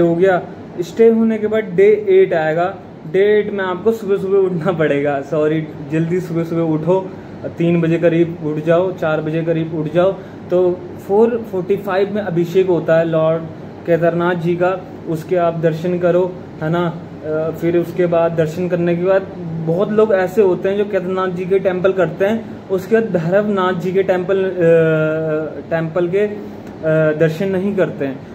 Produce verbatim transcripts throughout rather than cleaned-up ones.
हो गया। स्टे होने के बाद डे एट आएगा। डे एट में आपको सुबह सुबह उठना पड़ेगा, सॉरी जल्दी सुबह सुबह उठो, तीन बजे करीब उठ जाओ, चार बजे करीब उठ जाओ। तो फोर फोर्टी फाइव में अभिषेक होता है लॉर्ड केदारनाथ जी का, उसके आप दर्शन करो, है ना। फिर उसके बाद दर्शन करने के बाद बहुत लोग ऐसे होते हैं जो केदारनाथ जी के टेम्पल करते हैं, उसके बाद भैरवनाथ जी के टेम्पल टेम्पल के दर्शन नहीं करते हैं।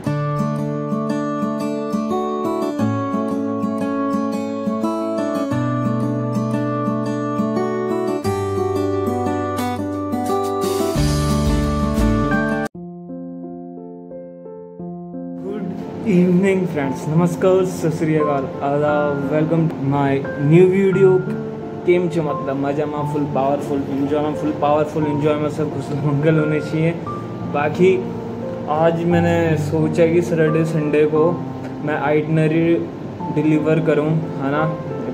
इवनिंग फ्रेंड्स, नमस्कार, सत श्री अकाल, आदाब, welcome to my new video. केम छो मतलब मजा में फुल पावरफुल इन्जॉय में फुल पावरफुल इन्जॉय में सब खुश मंगल होने चाहिए। बाकी आज मैंने सोचा कि सैटरडे संडे को मैं आइटनरी डिलीवर करूं, है ना,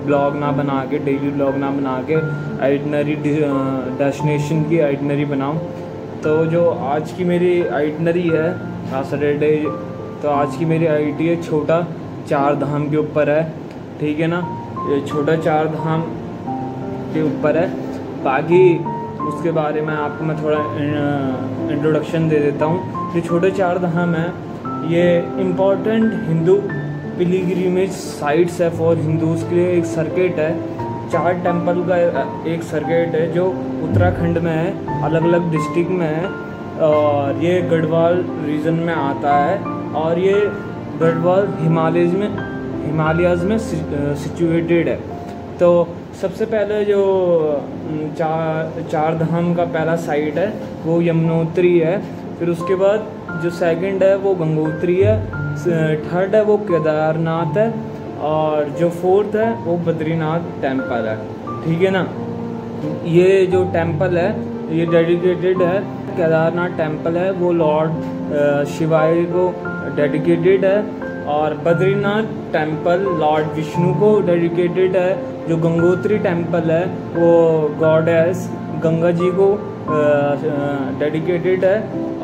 ब्लॉग ना बना के, डेली ब्लॉग ना बना के आइटनरी डेस्टिनेशन की आइटनरी बनाऊँ। तो जो आज की मेरी आइटनरी है आज सैटरडे, तो आज की मेरी आईटी है छोटा चार धाम के ऊपर है, ठीक है ना, ये छोटा चार धाम के ऊपर है। बाकी उसके बारे में आपको मैं थोड़ा इंट्रोडक्शन दे देता हूँ। ये छोटे चार धाम है, ये इम्पॉर्टेंट हिंदू पिलग्रिमेज साइट्स है फॉर हिंदूज़ के लिए। एक सर्किट है, चार टेंपल का एक सर्किट है जो उत्तराखंड में है, अलग अलग डिस्ट्रिक्ट में है, और ये गढ़वाल रीजन में आता है, और ये गढ़वाल हिमालयज में हिमालयाज में सिचुएटेड है। तो सबसे पहले जो चार चार धाम का पहला साइट है वो यमुनोत्री है, फिर उसके बाद जो सेकंड है वो गंगोत्री है, थर्ड है वो केदारनाथ है, और जो फोर्थ है वो बद्रीनाथ टेम्पल है, ठीक है ना। ये जो टेम्पल है ये डेडिकेटेड है, केदारनाथ टेम्पल है वो लॉर्ड शिवाय को डेडिकेटेड है, और बद्रीनाथ टेम्पल लॉर्ड विष्णु को डेडिकेटेड है। जो गंगोत्री टेम्पल है वो गॉडेस गंगा जी को डेडिकेटेड है,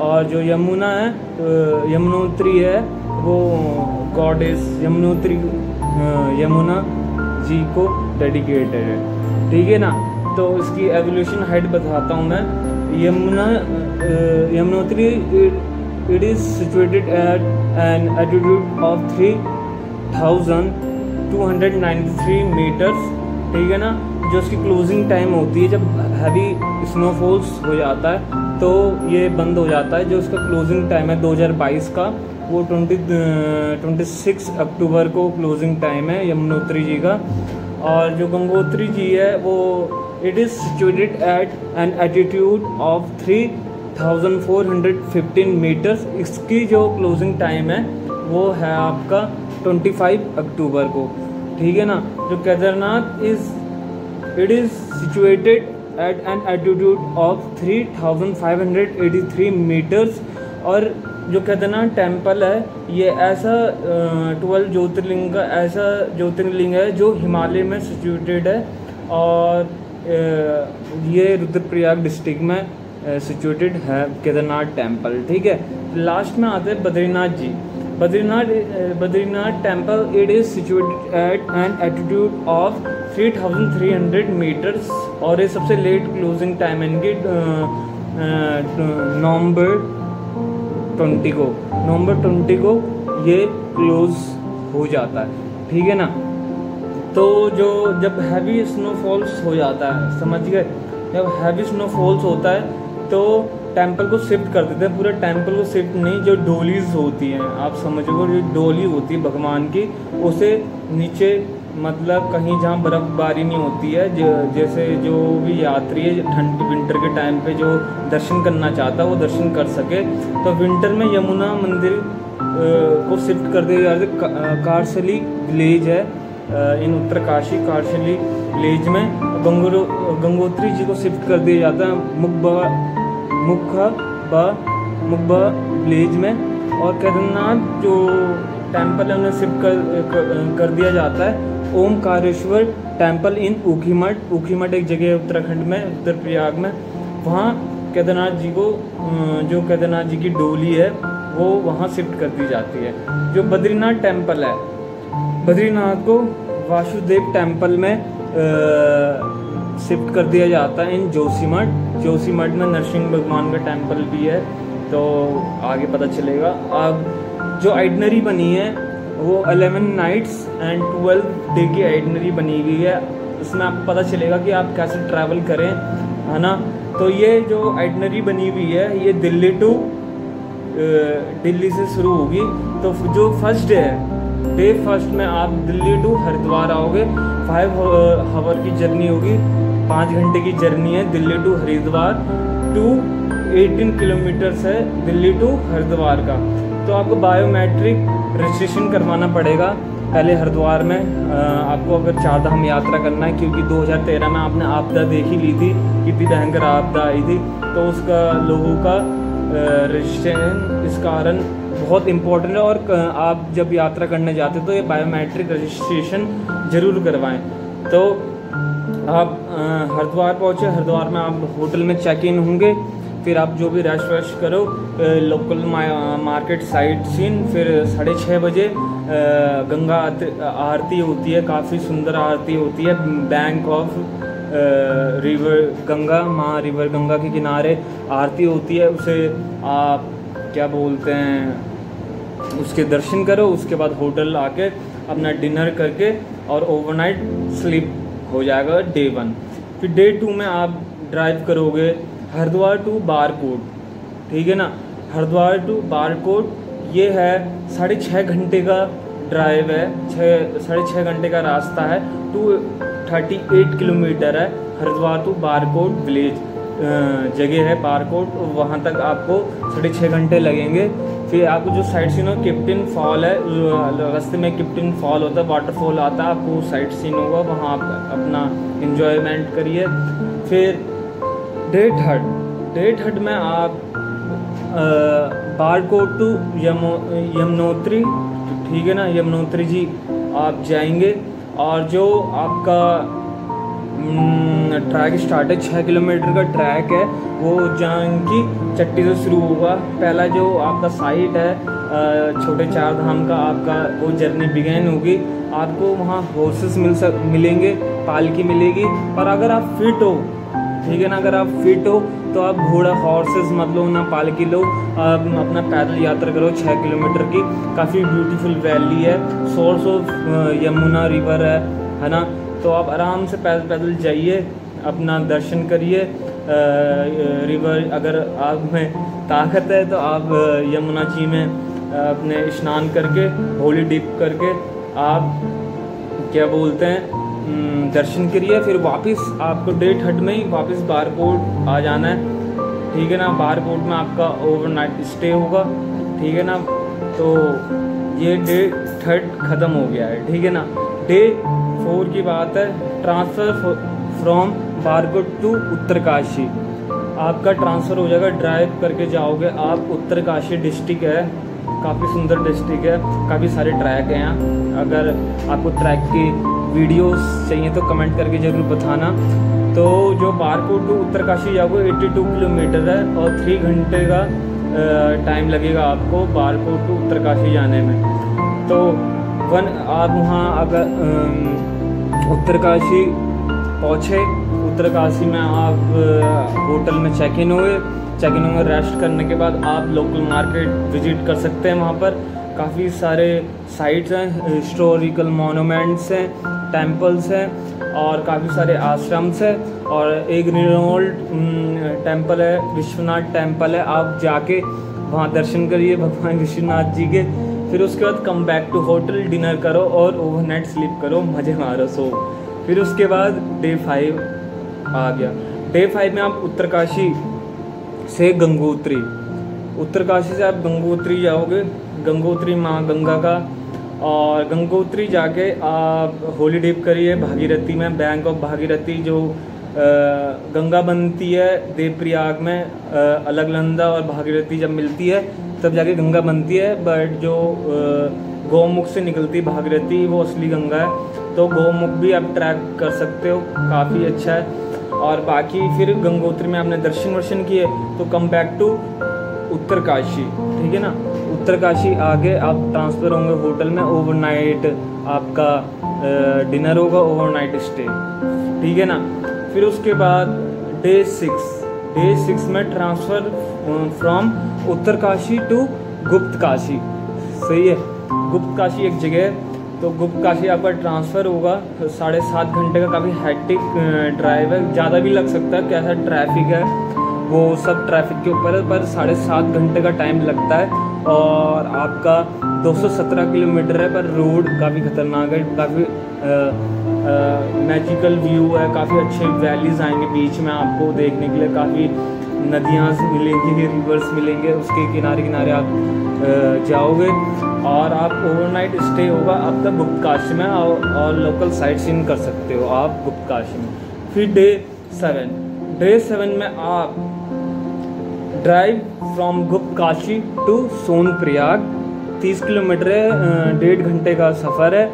और जो यमुना है यमुनोत्री है वो गॉडेस यमुनोत्री यमुना जी को डेडिकेटेड है, ठीक है ना। तो इसकी एवोल्यूशन हाइट बताता हूँ मैं। Yamuna Yamunotri it is situated at an attitude of three thousand two hundred ninety three metres, ठीक है ना। जो उसकी क्लोजिंग टाइम होती है जब हैवी स्नोफॉल्स हो जाता है तो ये बंद हो जाता है। जो उसका क्लोजिंग टाइम है दो हज़ार बाईस का, वो छब्बीस अक्टूबर को क्लोजिंग टाइम है यमुनोत्री जी का। और जो गंगोत्री जी है वो it is situated at an attitude of three thousand four hundred fifteen metres. इसकी जो क्लोजिंग टाइम है वो है आपका पच्चीस अक्टूबर को, ठीक है ना। जो Kedarnath is it is situated at an attitude of three thousand five hundred eighty three metres. और जो केदारनाथ टेम्पल है ये ऐसा ट्वेल्व ज्योतिर्लिंग का ऐसा ज्योतिर्लिंग है जो हिमालय में सिचुएटेड है, और ये रुद्रप्रयाग डिस्ट्रिक्ट में सिचुएटेड है केदारनाथ टेम्पल, ठीक है। लास्ट में आते हैं Badrinath ji. Badrinath Badrinath temple it is situated at an attitude of three thousand three hundred metres, और ये सबसे लेट क्लोजिंग टाइम है इनकी नवंबर ट्वेंटी को नवंबर ट्वेंटी को ये क्लोज हो जाता है, ठीक है ना। तो जो जब हैवी स्नोफॉल्स हो जाता है, समझ गए, जब हैवी स्नोफॉल्स होता है तो टेंपल को शिफ्ट कर देते हैं, पूरा टेंपल को शिफ्ट नहीं, जो डोलीज होती हैं आप समझो, जो डोली होती है भगवान की, उसे नीचे मतलब कहीं जहाँ बर्फ़बारी नहीं होती है, ज, जैसे जो भी यात्री है ठंड विंटर के टाइम पे जो दर्शन करना चाहता है वो दर्शन कर सके। तो विंटर में यमुना मंदिर को शिफ्ट कर दिया जाता है। कार्शली विलेज है इन उत्तरकाशी, कार्शली विलेज में गंगो गंगोत्री जी को शिफ्ट कर दिया जाता है मुखबा मुखा बा मुखबा विलेज में, और केदारनाथ जो टेम्पल है उन्हें शिफ्ट कर, कर कर दिया जाता है ओमकारेश्वर टेम्पल इन ऊखीमठ। ऊखीमठ एक जगह है उत्तराखंड में उत्तर प्रयाग में, वहाँ केदारनाथ जी को जो केदारनाथ जी की डोली है वो वहाँ शिफ्ट कर दी जाती है। जो बद्रीनाथ टेम्पल है, बद्रीनाथ को वासुदेव टेम्पल में शिफ्ट कर दिया जाता है इन जोशीमठ। जोशीमठ में नरसिंह भगवान का टेम्पल भी है, तो आगे पता चलेगा। अब जो आइटनरी बनी है वो eleven nights and twelve day की आइटनरी बनी हुई है, इसमें आपको पता चलेगा कि आप कैसे ट्रैवल करें, है ना। तो ये जो आइटनरी बनी हुई है ये दिल्ली टू दिल्ली से शुरू होगी। तो जो फर्स्ट डे है, डे फर्स्ट में आप दिल्ली टू हरिद्वार आओगे, फाइव आवर की जर्नी होगी, पाँच घंटे की जर्नी है Delhi to Haridwar. Two eighteen kilometres है दिल्ली टू हरिद्वार का। तो आपको बायोमेट्रिक रजिस्ट्रेशन करवाना पड़ेगा पहले हरिद्वार में। आपको अगर चारधाम यात्रा करना है, क्योंकि दो हज़ार तेरह में आपने आपदा देख ही ली थी, कितनी भयंकर आपदा आई थी, तो उसका लोगों का रजिस्ट्रेशन इस कारण बहुत इम्पोर्टेंट है। और आप जब यात्रा करने जाते हो तो ये बायोमेट्रिक रजिस्ट्रेशन ज़रूर करवाएं। तो आप हरिद्वार पहुँचे, हरिद्वार में आप होटल में चेक इन होंगे, फिर आप जो भी रश वश करो लोकल मार्केट साइट सीन। फिर साढ़े छः बजे गंगा आरती होती है, काफ़ी सुंदर आरती होती है बैंक ऑफ रिवर गंगा, माँ रिवर गंगा के किनारे आरती होती है। उसे आप क्या बोलते हैं, उसके दर्शन करो, उसके बाद होटल आके अपना डिनर करके और ओवरनाइट स्लीप हो जाएगा डे वन। फिर डे टू में आप ड्राइव करोगे हरिद्वार टू बारकोट, ठीक है ना। हरिद्वार टू बारकोट ये है साढ़े छः घंटे का ड्राइव है, छः साढ़े छः घंटे का रास्ता है, टू थर्टी एट किलोमीटर है। हरिद्वार टू बारकोट विलेज जगह है बारकोट, वहाँ तक आपको साढ़े छः घंटे लगेंगे। फिर आपको जो साइट सीन हो, किप्टिन फॉल है, रास्ते में किप्टिन फॉल होता है, वाटरफॉल आता है, आपको साइट सीन होगा, वहाँ आप अपना इन्जॉयमेंट करिए। फिर डे थर्ड डे थर्ड में आप बारकोट टू यमुनोत्री, ठीक है ना, यमुनोत्री जी आप जाएंगे। और जो आपका ट्रैक स्टार्ट है, छः किलोमीटर का ट्रैक है, वो जानकी चट्टी से शुरू होगा। पहला जो आपका साइट है छोटे चार धाम का, आपका वो जर्नी बिगेन होगी। आपको वहाँ हॉर्सेस मिल सक मिलेंगे, पालकी मिलेगी। पर अगर आप फिट हो, ठीक है ना, अगर आप फिट हो तो आप घोड़ा हॉर्सेस मत लो, ना पालकी लो, आप अपना पैदल यात्रा करो छः किलोमीटर की। काफ़ी ब्यूटीफुल वैली है, सोर्स ऑफ यमुना रिवर है, है ना। तो आप आराम से पैदल पैदल जाइए, अपना दर्शन करिए रिवर। अगर आप में ताकत है तो आप यमुना जी में अपने स्नान करके, होली डीप करके आप क्या बोलते हैं दर्शन करिए। फिर वापस आपको डे थर्ड में ही वापस बारकोट आ जाना है, ठीक है ना। बारकोट में आपका ओवरनाइट स्टे होगा, ठीक है ना। तो ये डे थर्ड ख़त्म हो गया है, ठीक है ना। डे फोर की बात है, transfer from Barkot to Uttarkashi. आपका ट्रांसफ़र हो जाएगा, ड्राइव करके जाओगे आप। उत्तरकाशी डिस्ट्रिक्ट है, काफ़ी सुंदर डिस्ट्रिक्ट है, काफ़ी सारे ट्रैक हैं यहाँ। अगर आपको ट्रैक की वीडियोस चाहिए तो कमेंट करके ज़रूर बताना। तो जो बारकोट टू उत्तरकाशी जाओगे बयासी किलोमीटर है और थ्री घंटे का टाइम लगेगा आपको बारकोट टू उत्तरकाशी जाने में। तो वन आप वहाँ अगर उत्तरकाशी पहुँचे, उत्तरकाशी में आप होटल में चेक इन हुए, चेक इन में रेस्ट करने के बाद आप लोकल मार्केट विजिट कर सकते हैं। वहाँ पर काफ़ी सारे साइट्स हैं, हिस्टोरिकल मोनूमेंट्स हैं, टेंपल्स हैं और काफ़ी सारे आश्रम्स हैं। और एक रिनोल्ड टेंपल है, विश्वनाथ टेंपल है, आप जाके वहाँ दर्शन करिए भगवान विश्वनाथ जी के। फिर उसके बाद come back to hotel, dinner करो और ओवरनाइट स्लीप करो, मज़े मारो, सो। फिर उसके बाद डे फाइव आ गया। डे फाइव में आप उत्तरकाशी से गंगोत्री, उत्तरकाशी से आप गंगोत्री जाओगे, गंगोत्री माँ गंगा का। और गंगोत्री जाके आप होली डीप करिए भागीरथी में, बैंक ऑफ भागीरथी। जो आ, गंगा बनती है देवप्रयाग में, अलकनंदा और भागीरथी जब मिलती है तब जाके गंगा बनती है। बट जो गौमुख से निकलती भागीरथी वो असली गंगा है। तो गौमुख भी आप ट्रैक कर सकते हो, काफ़ी अच्छा है। और बाकी फिर गंगोत्री में आपने दर्शन वर्शन किए तो कम बैक टू उत्तरकाशी, ठीक है ना। उत्तरकाशी आगे आप ट्रांसफ़र होंगे होटल में, ओवरनाइट आपका डिनर होगा, ओवरनाइट स्टे, ठीक है ना। फिर उसके बाद डे सिक्स, डे सिक्स में transfer from Uttarkashi to Guptkashi, सही है। गुप्तकाशी एक जगह है, तो गुप्तकाशी आपका ट्रांसफ़र होगा साढ़े सात घंटे का, काफ़ी हैक्टिक ड्राइव है, ज़्यादा भी लग सकता है, कैसा ट्रैफिक है वो सब ट्रैफिक के ऊपर है, पर साढ़े सात घंटे का टाइम लगता है। और आपका दो सौ सत्रह किलोमीटर है, पर रोड काफ़ी ख़तरनाक है, काफ़ी मैजिकल व्यू है, काफ़ी अच्छे वैलीज आएंगे बीच में आपको देखने के लिए, काफ़ी नदियाँ मिलेंगी, रिवर्स मिलेंगे, उसके किनारे किनारे आप जाओगे। और आप ओवरनाइट स्टे होगा आपका गुप्तकाशी में, और लोकल साइट सीन कर सकते हो आप गुप्तकाशी में। फिर डे सेवन, डे सेवन में आप drive from Guptkashi to Sonprayag, तीस किलोमीटर है, डेढ़ घंटे का सफ़र है।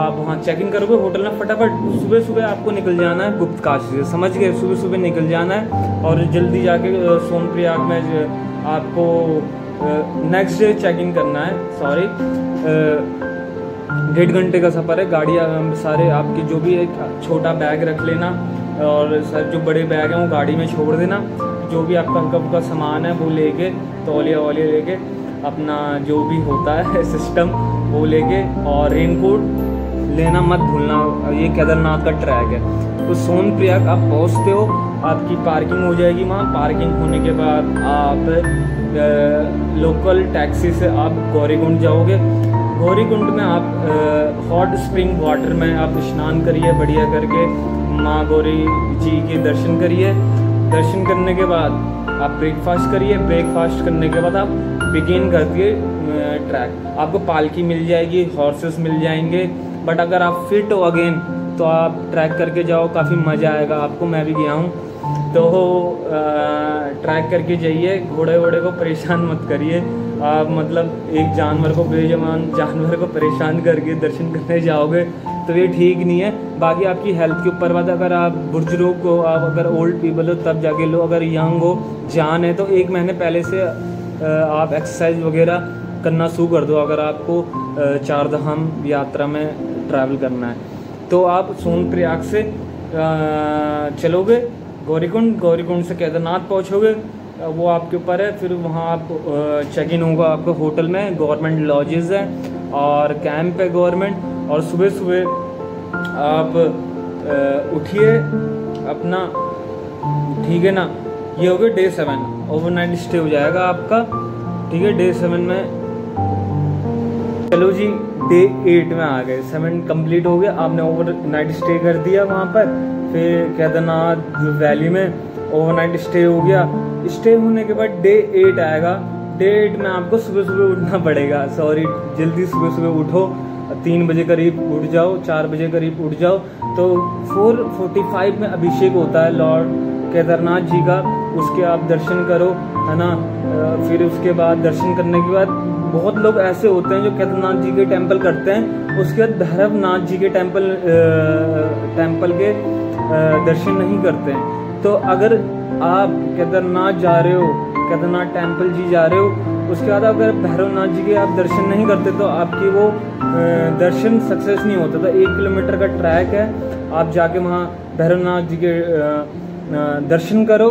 आप वहाँ चेक इन करोगे होटल में फटाफट, सुबह सुबह आपको निकल जाना है गुप्तकाशी से, समझ गए, सुबह सुबह निकल जाना है और जल्दी जाके सोनप्रयाग में आपको नेक्स्ट डे चेक इन करना है। सॉरी, डेढ़ घंटे का सफ़र है, गाड़ी सारे आपकी जो भी एक छोटा बैग रख लेना, और सर जो बड़े बैग हैं वो गाड़ी में छोड़ देना, जो भी आपका हल्का फुल्का सामान है वो लेके, तौलिया वौलिया लेके, अपना जो भी होता है सिस्टम वो लेके, और रेनकोट लेना मत भूलना, ये केदारनाथ का ट्रैक है। तो सोनप्रयाग आप पहुँचते हो, आपकी पार्किंग हो जाएगी वहाँ, पार्किंग होने के बाद आप लोकल टैक्सी से आप गौरीकुंड जाओगे। गौरीकुंड में आप हॉट स्प्रिंग वाटर में आप स्नान करिए बढ़िया करके, माँ गौरी जी के दर्शन करिए, दर्शन करने के बाद आप ब्रेकफास्ट करिए, ब्रेकफास्ट करने के बाद आप बिगिन कर दिए ट्रैक। आपको पालकी मिल जाएगी, हॉर्सेस मिल जाएंगे, बट अगर आप फिट हो अगेन तो आप ट्रैक करके जाओ, काफ़ी मज़ा आएगा आपको, मैं भी गया हूँ। तो ट्रैक करके जाइए, घोड़े वोड़े को परेशान मत करिए आप, मतलब एक जानवर को, बेजुबान जानवर को परेशान करके दर्शन करने जाओगे तो ये ठीक नहीं है। बाकी आपकी हेल्थ के ऊपर बात, अगर आप बुजुर्ग हो, आप अगर ओल्ड पीपल हो तब जाके लो, अगर यंग हो, जान है, तो एक महीने पहले से आप एक्सरसाइज वगैरह करना शुरू कर दो, अगर आपको चार धाम यात्रा में ट्रैवल करना है। तो आप सोनप्रयाग से चलोगे गौरीकुंड, गौरीकुंड से केदारनाथ पहुँचोगे, वो आपके ऊपर है। फिर वहाँ आप चेक इन होगा आपका होटल में, गवर्नमेंट लॉजेस है और कैंप है गवर्नमेंट, और सुबह सुबह आप उठिए अपना, ठीक है ना। ये हो गया डे सेवन, ओवरनाइट स्टे हो जाएगा आपका, ठीक है। डे सेवन में चलो जी, डे एट में आ गए, सेवन कंप्लीट हो गया, आपने ओवरनाइट स्टे कर दिया वहाँ पर, फिर केदारनाथ वैली में ओवरनाइट स्टे हो गया। स्टे होने के बाद डे एट आएगा, डे एट में आपको सुबह सुबह उठना पड़ेगा, सॉरी, जल्दी सुबह सुबह उठो, तीन बजे करीब उठ जाओ, चार बजे करीब उठ जाओ। तो फोर फोर्टी फाइव में अभिषेक होता है लॉर्ड केदारनाथ जी का, उसके आप दर्शन करो, है ना। फिर उसके बाद दर्शन करने के बाद बहुत लोग ऐसे होते हैं जो केदारनाथ जी के टेंपल करते हैं, उसके बाद भैरवनाथ जी के टेंपल टेंपल के दर्शन नहीं करते हैं। तो अगर आप केदारनाथ जा रहे हो, केदारनाथ टेंपल जी जा रहे हो, उसके बाद अगर भैरवनाथ जी के आप दर्शन नहीं करते तो आपकी वो दर्शन सक्सेस नहीं होता। तो एक किलोमीटर का ट्रैक है, आप जाके वहाँ भैरवनाथ जी के दर्शन करो।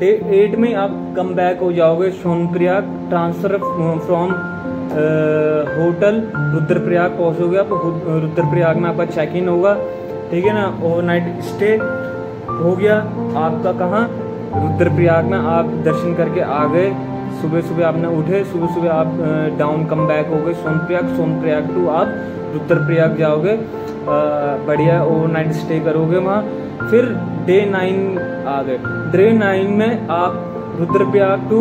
डे एट में आप कम बैक हो जाओगे Sonprayag, transfer from hotel Rudraprayag पहुँचोगे आप, रुद्रप्रयाग में आपका चेक इन होगा, ठीक है ना। ओवरनाइट स्टे हो गया आपका, कहाँ, रुद्रप्रयाग में आप दर्शन करके आ गए, सुबह सुबह आपने उठे, सुबह सुबह आप डाउन कम बैक हो गए सोनप्रयाग, सोनप्रयाग टू आप रुद्रप्रयाग जाओगे, बढ़िया ओवरनाइट स्टे करोगे वहाँ। फिर डे नाइन आ गए, डे नाइन में आप रुद्रप्रयाग टू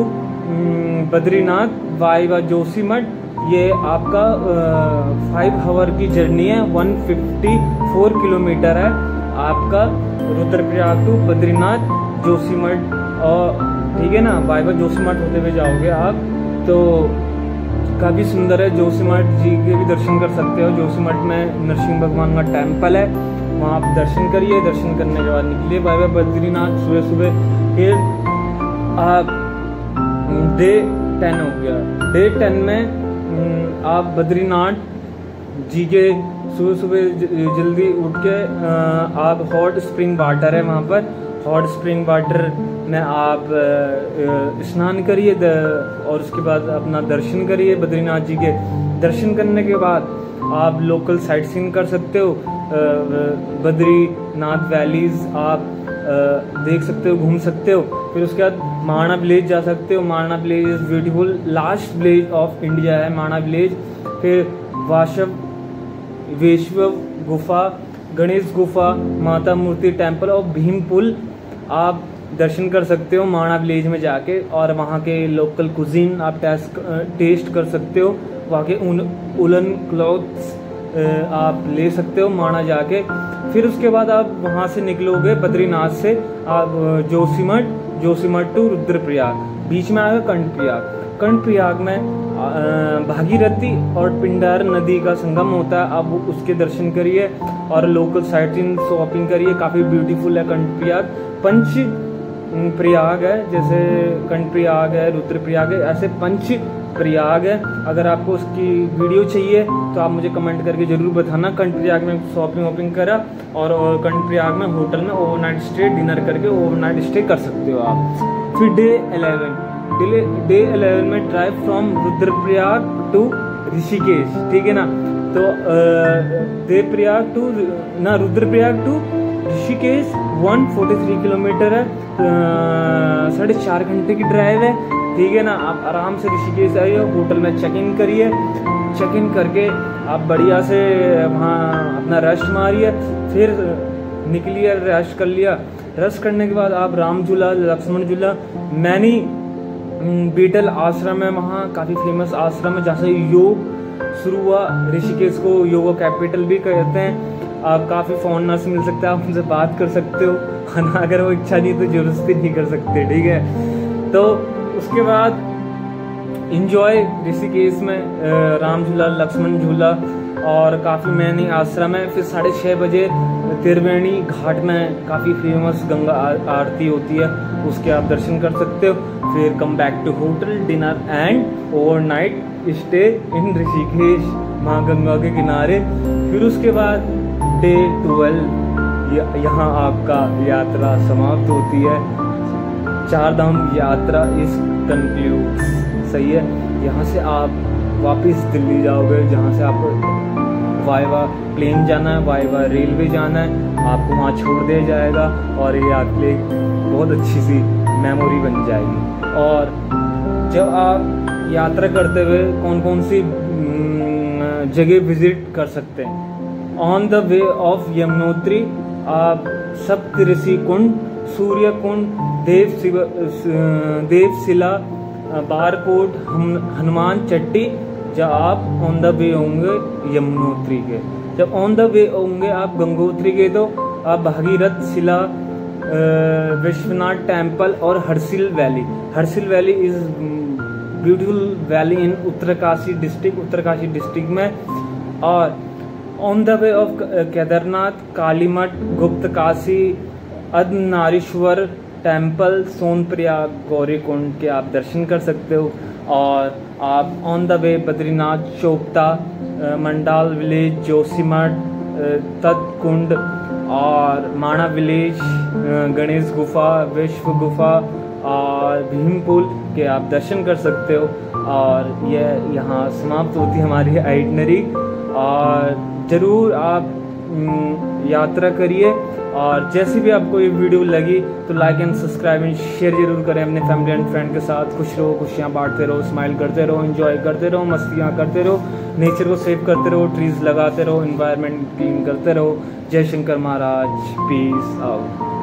बद्रीनाथ वाइवा जोशीमठ, ये आपका फाइव हावर की जर्नी है, एक सौ चौवन किलोमीटर है आपका रुद्रप्रयाग टू बद्रीनाथ जोशीमठ, और ठीक है ना, वाइवा जोशीमठ होते हुए जाओगे आप। तो काफ़ी सुंदर है, जोशीमठ जी के भी दर्शन कर सकते हो, जोशीमठ में नरसिंह भगवान का टेम्पल है, वहाँ आप दर्शन करिए, दर्शन करने के बाद निकलिए बाबा बद्रीनाथ सुबह सुबह। फिर आप डे टेन हो गया। डे टेन में आप बद्रीनाथ जी के सुबह सुबह जल्दी उठ के आप हॉट स्प्रिंग वाटर है वहाँ पर, हॉट स्प्रिंग वाटर में आप स्नान करिए और उसके बाद अपना दर्शन करिए बद्रीनाथ जी के। दर्शन करने के बाद आप लोकल साइट सीन कर सकते हो, बद्रीनाथ वैलीज आप देख सकते हो, घूम सकते हो। फिर उसके बाद माना विलेज जा सकते हो, Mana village is beautiful, last village of India है माना विलेज। फिर वाशव विश्व गुफा, गणेश गुफा, माता मूर्ति टेम्पल और भीम पुल आप दर्शन कर सकते हो माना विलेज में जाके, और वहाँ के लोकल कुजीन आप टेस्ट टेस्ट कर सकते हो, वहाँ के उन उलन क्लॉथ्स आप ले सकते हो माना जाके। फिर उसके बाद आप वहाँ से निकलोगे बद्रीनाथ से, आप जोशीमठ, जोशीमठ टू रुद्रप्रयाग, बीच में आएगा कर्णप्रयाग। कर्णप्रयाग में भागीरथी और पिंडार नदी का संगम होता है, आप उसके दर्शन करिए और लोकल साइट सीन शॉपिंग करिए, काफ़ी ब्यूटीफुल है कर्णप्रयाग। पंच प्रयाग है, जैसे कर्णप्रयाग है, रुद्रप्रयाग है, ऐसे पंच प्रयाग है। अगर आपको उसकी वीडियो चाहिए तो आप मुझे कमेंट करके ज़रूर बताना। कर्णप्रयाग में शॉपिंग वॉपिंग करा और कर्णप्रयाग में होटल में ओवरनाइट स्टे, डिनर करके ओवरनाइट स्टे कर सकते हो आप। फिर डे इलेवन डे इलेवन में drive from Rudraprayag to Rishikesh, ठीक है ना। तो डे प्रयाग टू ना रुद्रप्रयाग टू ऋषिकेश एक सौ तैंतालीस किलोमीटर है, साढ़े चार घंटे की ड्राइव है, ठीक है ना। आप आराम से ऋषिकेश आइए, होटल में चेक इन करिए, चेक इन करके आप बढ़िया से वहाँ अपना रश मारिए, फिर निकलिए, रश कर लिया। रश करने के बाद आप राम झूला, लक्ष्मण झूला, मैनी बीटल आश्रम है वहाँ, काफ़ी फेमस आश्रम है जहाँ से योग शुरू हुआ। ऋषिकेश को योगा कैपिटल भी कहते हैं। आप काफ़ी फोन से मिल सकते हैं, आप उनसे बात कर सकते हो, है ना, अगर वो इच्छा नहीं तो जरूरत नहीं कर सकते, ठीक है। तो उसके बाद इन्जॉय ऋषिकेश में, राम झूला, लक्ष्मण झूला और काफ़ी मैनी आश्रम है। फिर साढ़े छः बजे त्रिवेणी घाट में काफ़ी फेमस गंगा आरती होती है, उसके आप दर्शन कर सकते हो। फिर come back to hotel, dinner and overnight stay in Rishikesh माँ गंगा के किनारे। फिर उसके बाद डे ट्वेल्व यहाँ आपका यात्रा समाप्त होती है, चार धाम यात्रा इस कंक्लूड, सही है। यहाँ से आप वापस दिल्ली जाओगे, जहाँ से आप वाइवा प्लेन जाना है, वाइवा रेलवे जाना है, आपको वहाँ छोड़ दिया जाएगा और ये आपके लिए बहुत अच्छी सी मेमोरी बन जाएगी। और जब आप यात्रा करते हुए कौन कौन सी जगह विजिट कर सकते हैं, on the way of Yamunotri आप सप्तऋषि कुंड, सूर्य कुंड, देव शिव देवशिला, बारकोट, हनुमान चट्टी, जब आप ऑन द वे होंगे यमुनोत्री के। जब ऑन द वे होंगे आप गंगोत्री के तो आप भागीरथ शिला, विश्वनाथ टेम्पल और Harsil valley. Harsil valley is beautiful valley in Uttarkashi district, Uttarkashi district में। और on the way of Kedarnath, Kalimath, Guptkashi, Ardhanarishwar temple, Sonprayag, Gaurikund के आप दर्शन कर सकते हो। और आप on the way Badrinath, Chopta, Mandal village, Joshimath, Taptkund और माना विलेज, गणेश गुफा, विश्व गुफा और भीम पुल के आप दर्शन कर सकते हो। और यह यहाँ समाप्त होती है हमारी आइटनरी। और ज़रूर आप यात्रा करिए, और जैसे भी आपको ये वीडियो लगी तो like and subscribe and share जरूर करें अपने फैमिली एंड फ्रेंड के साथ। खुश रहो, खुशियाँ बांटते रहो, स्माइल करते रहो, एंजॉय करते रहो, मस्तियाँ करते रहो, नेचर को सेव करते रहो, ट्रीज़ लगाते रहो, इन्वायरमेंट क्लीन करते रहो। जय शंकर महाराज, पीस आउट।